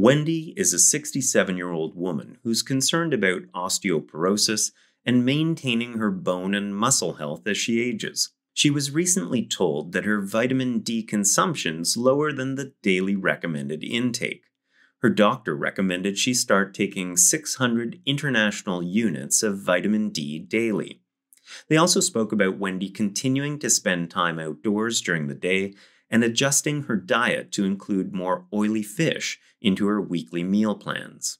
Wendy is a 67-year-old woman who's concerned about osteoporosis and maintaining her bone and muscle health as she ages. She was recently told that her vitamin D consumption is lower than the daily recommended intake. Her doctor recommended she start taking 600 international units of vitamin D daily. They also spoke about Wendy continuing to spend time outdoors during the day and adjusting her diet to include more oily fish into her weekly meal plans.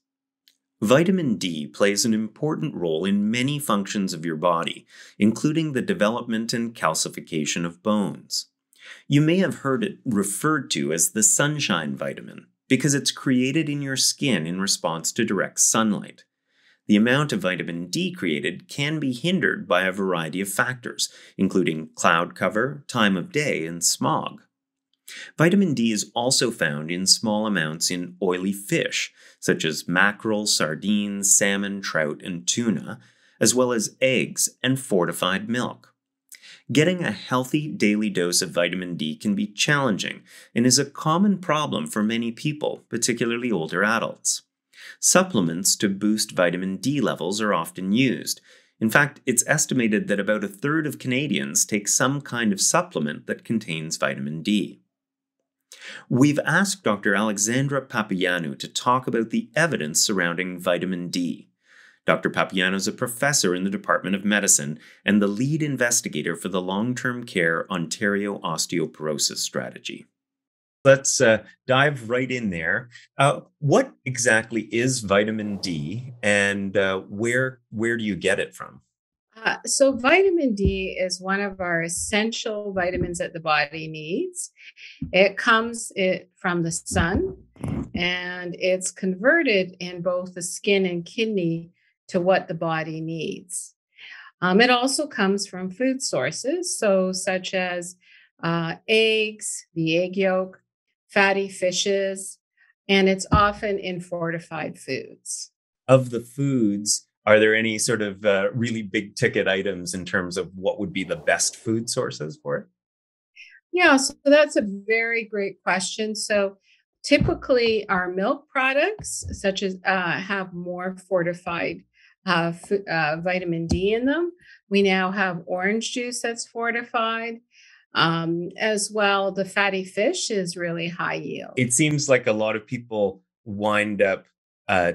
Vitamin D plays an important role in many functions of your body, including the development and calcification of bones. You may have heard it referred to as the sunshine vitamin, because it's created in your skin in response to direct sunlight. The amount of vitamin D created can be hindered by a variety of factors, including cloud cover, time of day, and smog. Vitamin D is also found in small amounts in oily fish, such as mackerel, sardines, salmon, trout, and tuna, as well as eggs and fortified milk. Getting a healthy daily dose of vitamin D can be challenging and is a common problem for many people, particularly older adults. Supplements to boost vitamin D levels are often used. In fact, it's estimated that about a third of Canadians take some kind of supplement that contains vitamin D. We've asked Dr. Alexandra Papaioannou to talk about the evidence surrounding vitamin D. Dr. Papaioannou is a professor in the Department of Medicine and the lead investigator for the Long-Term Care Ontario Osteoporosis Strategy. Let's dive right in there. What exactly is vitamin D, and where do you get it from? So vitamin D is one of our essential vitamins that the body needs. It comes from the sun, and it's converted in both the skin and kidney to what the body needs. It also comes from food sources, so such as eggs, the egg yolk, fatty fishes, and it's often in fortified foods. Of the foods, are there any sort of really big ticket items in terms of what would be the best food sources for it? Yeah, so that's a very great question. So typically our milk products, such as have more fortified vitamin D in them. We now have orange juice that's fortified. As well, the fatty fish is really high yield. It seems like a lot of people wind up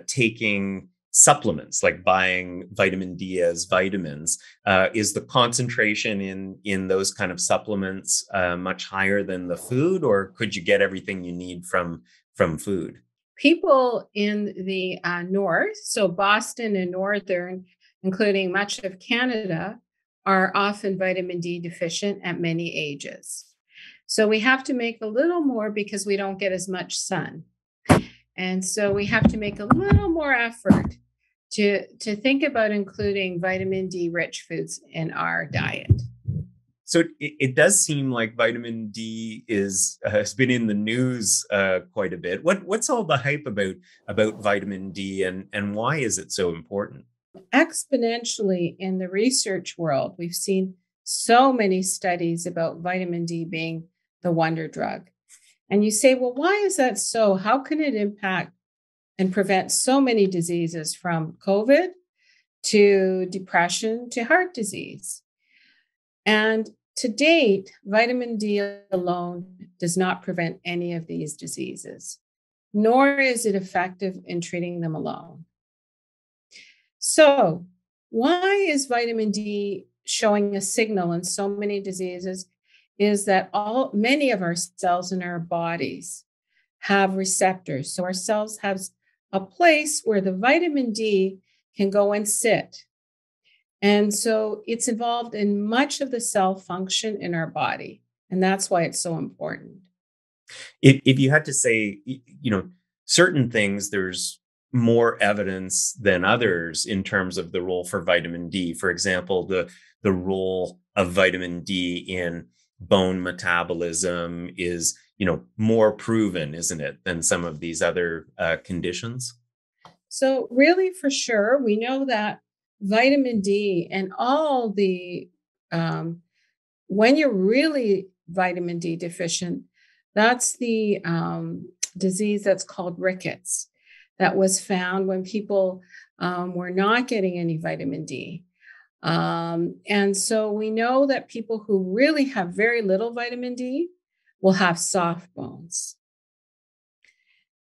taking supplements, like buying vitamin D as vitamins. Is the concentration in those kind of supplements much higher than the food, or could you get everything you need from food? People in the north, so Boston and northern, including much of Canada, are often vitamin D deficient at many ages. So we have to make a little more because we don't get as much sun. And so we have to make a little more effort to think about including vitamin D rich foods in our diet. So it does seem like vitamin D has been in the news quite a bit. What's all the hype about vitamin D and why is it so important? Exponentially in the research world, we've seen so many studies about vitamin D being the wonder drug. And you say, well, why is that so? How can it impact and prevent so many diseases, from COVID to depression to heart disease? And to date, vitamin D alone does not prevent any of these diseases, nor is it effective in treating them alone. So why is vitamin D showing a signal in so many diseases is that many of our cells in our bodies have receptors. So our cells have a place where the vitamin D can go and sit. And so it's involved in much of the cell function in our body. And that's why it's so important. If you had to say, you know, certain things, there's more evidence than others in terms of the role for vitamin D. For example, the role of vitamin D in bone metabolism is, you know, more proven, isn't it, than some of these other conditions? So really, for sure, we know that vitamin D and all the, when you're really vitamin D deficient, that's the disease that's called rickets that was found when people were not getting any vitamin D. And so we know that people who really have very little vitamin D will have soft bones.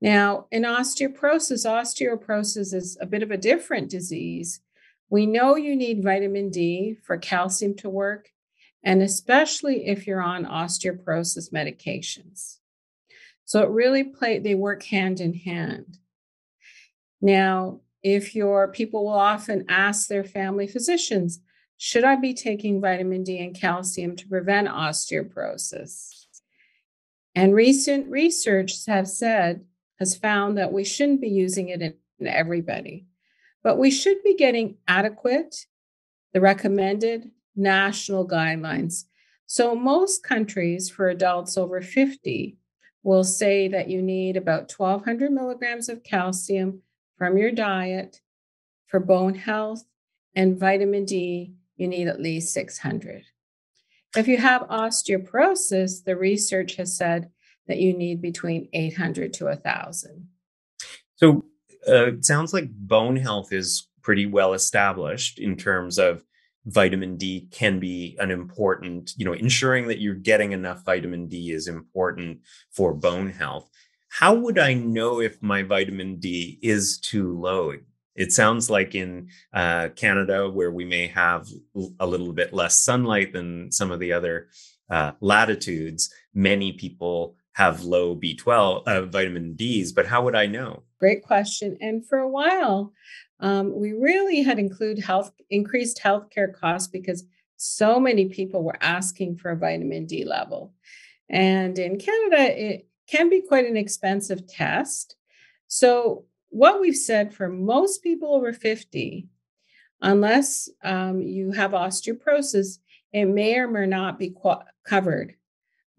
Now, in osteoporosis is a bit of a different disease. We know you need vitamin D for calcium to work, and especially if you're on osteoporosis medications. So it really they work hand in hand. Now, if people will often ask their family physicians, should I be taking vitamin D and calcium to prevent osteoporosis? And recent research has found that we shouldn't be using it in everybody, but we should be getting the recommended national guidelines. So most countries for adults over 50 will say that you need about 1,200 milligrams of calcium from your diet for bone health, and vitamin D, you need at least 600. If you have osteoporosis, the research has said that you need between 800 to 1,000. So it sounds like bone health is pretty well established in terms of vitamin D can be an important, ensuring that you're getting enough vitamin D is important for bone health. How would I know if my vitamin D is too low? It sounds like in Canada, where we may have a little bit less sunlight than some of the other latitudes, many people have low B12 vitamin Ds, but how would I know? Great question. And for a while, we really had increased healthcare costs because so many people were asking for a vitamin D level. And in Canada, it can be quite an expensive test. So what we've said for most people over 50, unless you have osteoporosis, it may or may not be covered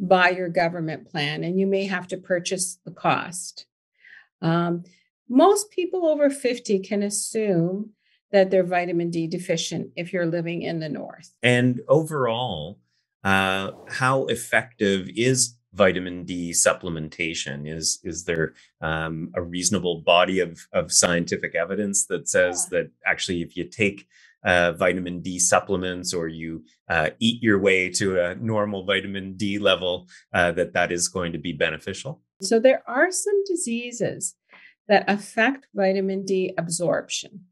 by your government plan, and you may have to purchase the cost. Most people over 50 can assume that they're vitamin D deficient if you're living in the north. And overall, how effective is vitamin D supplementation? Is there a reasonable body of scientific evidence that says that actually if you take vitamin D supplements or you eat your way to a normal vitamin D level, that is going to be beneficial? So there are some diseases that affect vitamin D absorption.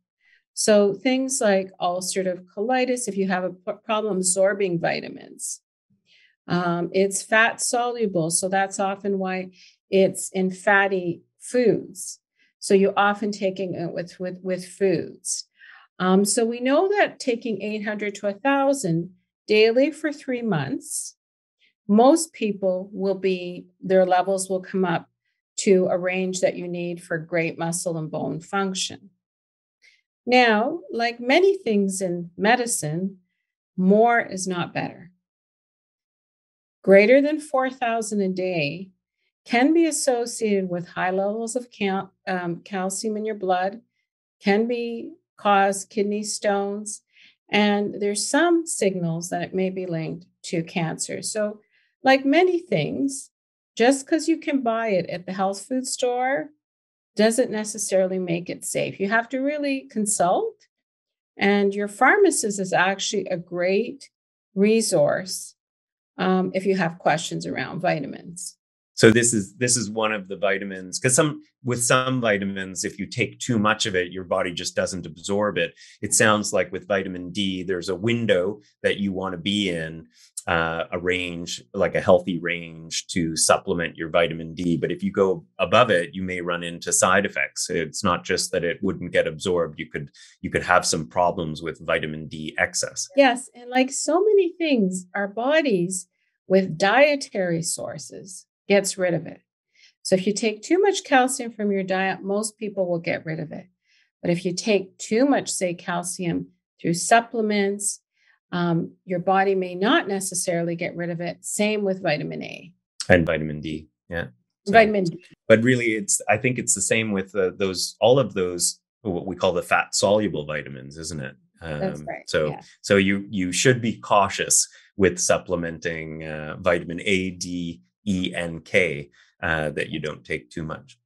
So things like ulcerative colitis, if you have a problem absorbing vitamins, it's fat soluble. So that's often why it's in fatty foods. So you're often taking it with foods. So we know that taking 800 to 1,000 daily for 3 months, most people their levels will come up to a range that you need for great muscle and bone function. Now, like many things in medicine, more is not better. Greater than 4,000 a day can be associated with high levels of calcium in your blood, can cause kidney stones, and there's some signals that it may be linked to cancer. So, like many things, just because you can buy it at the health food store doesn't necessarily make it safe. You have to really consult, and your pharmacist is actually a great resource if you have questions around vitamins. So this is one of the vitamins, because with some vitamins, if you take too much of it, your body just doesn't absorb it. It sounds like with vitamin D, there's a window that you want to be in, a range, like a healthy range to supplement your vitamin D. But if you go above it, you may run into side effects. It's not just that it wouldn't get absorbed. You could have some problems with vitamin D excess. Yes. And like so many things, our bodies with dietary sources gets rid of it. So if you take too much calcium from your diet, most people will get rid of it. But if you take too much, say, calcium through supplements, your body may not necessarily get rid of it. Same with vitamin A. And vitamin D. Yeah. So, vitamin D. But really, I think it's the same with all of those, what we call the fat soluble vitamins, isn't it? That's right. So, yeah. So you should be cautious with supplementing vitamin A, D, E, and K that you don't take too much.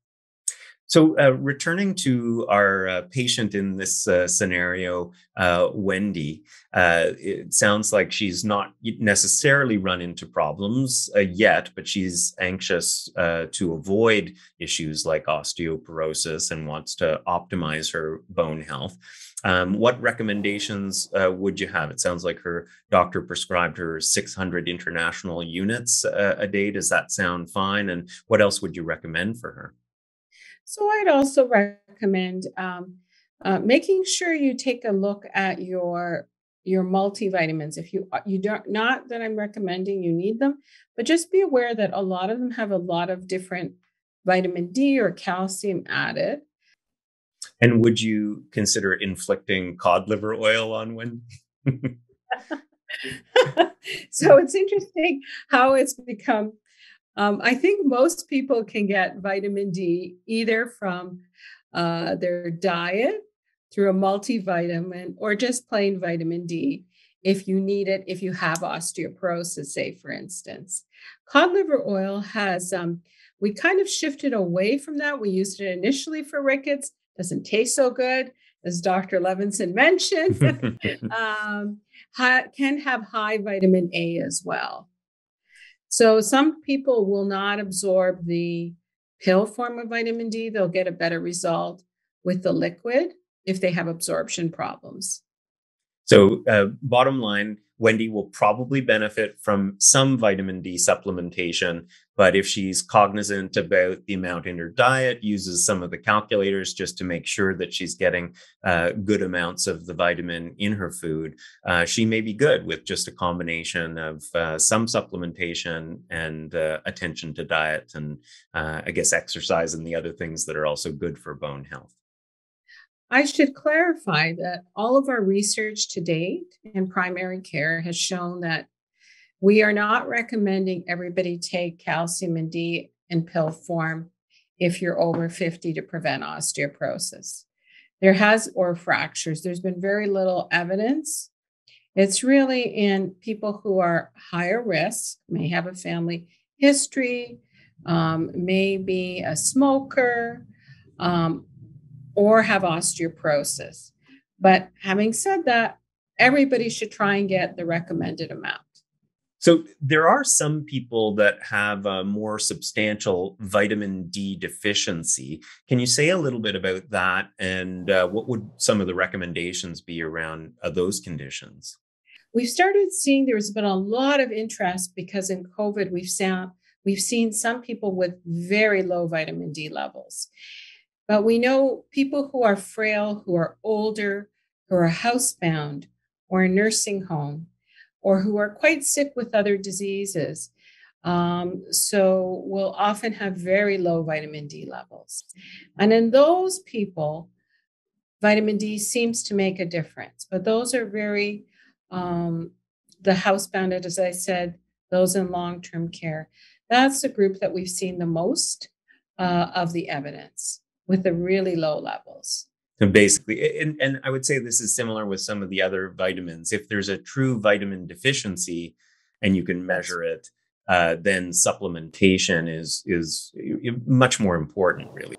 So returning to our patient in this scenario, Wendy, it sounds like she's not necessarily run into problems yet, but she's anxious to avoid issues like osteoporosis and wants to optimize her bone health. What recommendations would you have? It sounds like her doctor prescribed her 600 international units a day. Does that sound fine? And what else would you recommend for her? So I'd also recommend making sure you take a look at your multivitamins. If you don't, not that I'm recommending you need them, but just be aware that a lot of them have a lot of different vitamin D or calcium added. And would you consider inflicting cod liver oil on Wendy? So it's interesting how it's become. I think most people can get vitamin D either from their diet through a multivitamin or just plain vitamin D if you need it, if you have osteoporosis, say, for instance. Cod liver oil has, we kind of shifted away from that. We used it initially for rickets. Doesn't taste so good, as Dr. Levinson mentioned. Can have high vitamin A as well. So some people will not absorb the pill form of vitamin D. They'll get a better result with the liquid if they have absorption problems. So bottom line, Wendy will probably benefit from some vitamin D supplementation, but if she's cognizant about the amount in her diet, uses some of the calculators just to make sure that she's getting good amounts of the vitamin in her food, she may be good with just a combination of some supplementation and attention to diet and I guess exercise and the other things that are also good for bone health. I should clarify that all of our research to date in primary care has shown that we are not recommending everybody take calcium and D in pill form if you're over 50 to prevent osteoporosis. Or fractures. There's been very little evidence. It's really in people who are higher risk, may have a family history, may be a smoker, or have osteoporosis. But having said that, everybody should try and get the recommended amount. So there are some people that have a more substantial vitamin D deficiency. Can you say a little bit about that? And what would some of the recommendations be around those conditions? We've started seeing there's been a lot of interest because in COVID, we've seen some people with very low vitamin D levels. But we know people who are frail, who are older, who are housebound or in nursing home, or who are quite sick with other diseases, so will often have very low vitamin D levels. And in those people, vitamin D seems to make a difference. But those are very, the housebound, as I said, those in long-term care. That's the group that we've seen the most of the evidence, with the really low levels. And basically, and I would say this is similar with some of the other vitamins. If there's a true vitamin deficiency and you can measure it, then supplementation is much more important, really.